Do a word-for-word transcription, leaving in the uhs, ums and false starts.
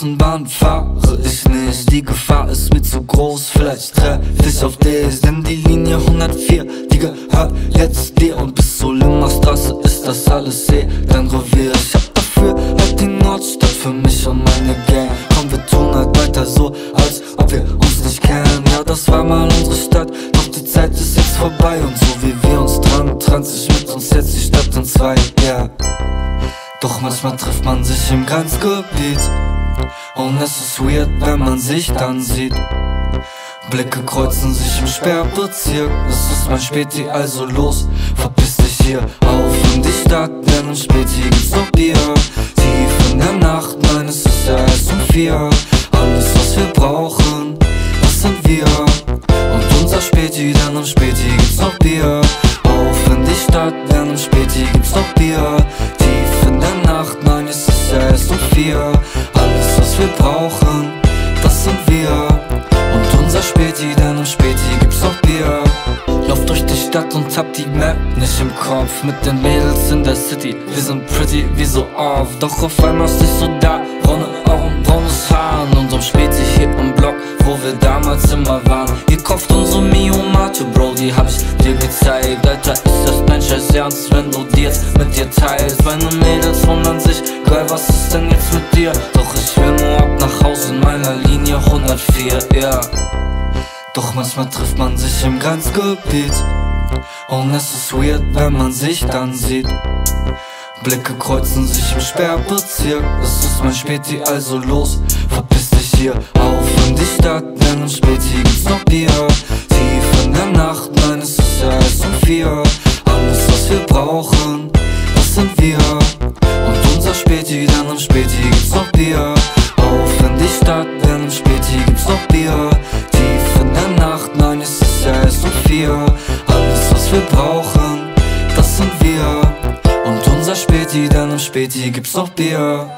Straßenbahn fahre ich nicht, die Gefahr ist mir zu groß, vielleicht treffe ich auf dich. Denn die Linie hundertvier, die gehört jetzt dir. Und bis zur Limmerstraße ist das alles eh dein Revier. Ich hab dafür halt die Nordstadt für mich und meine Gang. Komm, wir tun halt weiter so, als ob wir uns nicht kennen. Ja, das war mal unsere Stadt, doch die Zeit ist jetzt vorbei. Und so wie wir uns dran, trennt sich mit uns jetzt die Stadt in zwei, yeah. Doch manchmal trifft man sich im Grenzgebiet und es ist weird, wenn man sich dann sieht. Blicke kreuzen sich im Sperrbezirk. Es ist mein Späti, also los, verpiss dich hier. Auf in die Stadt, denn im Späti gibt's noch Bier. Tief in der Nacht, nein, es ist ja erst um vier. Alles, was wir brauchen, das sind wir und unser Späti, denn im Späti gibt's noch Bier. Auf in die Stadt, denn im Späti gibt's noch Bier. Nein, es ist ja erst um vier. Alles, was wir brauchen, das sind wir und unser Späti, denn im Späti gibt's noch Bier. Lauf durch die Stadt und hab die Map nicht im Kopf. Mit den Mädels in der City, wir sind pretty wie so oft. Doch auf einmal ist nicht so da, braune Augen, braunes Haar. In unserem Späti hier im Block, wo wir damals immer waren. Ihr kauft unsere Mio Mate, Bro, die hab ich dir gezeigt. Alter, ist das dein Scheiß Ernst, wenn du dir jetzt mit dir teilst? Meine Mädels wundern sich, geil, was ist denn jetzt mit dir? Doch ich will nur ab nach Hause in meiner Linie hundertvier, yeah. Doch manchmal trifft man sich im Grenzgebiet und es ist weird, wenn man sich dann sieht. Blicke kreuzen sich im Sperrbezirk. Es ist mein Späti, also los, verpiss dich hier. Auf in die Stadt, denn im Späti gibt's noch Bier. Tief in der Nacht, nein, es ist ja erst um vier. Alles, was wir brauchen, das sind wir und unser Späti, denn im Späti gibt's noch Bier. Auf in die Stadt, denn im Späti gibt's noch Bier. Nein, es ist ja erst um vier. Alles, was wir brauchen, das sind wir und unser Späti, denn im Späti gibt's noch Bier.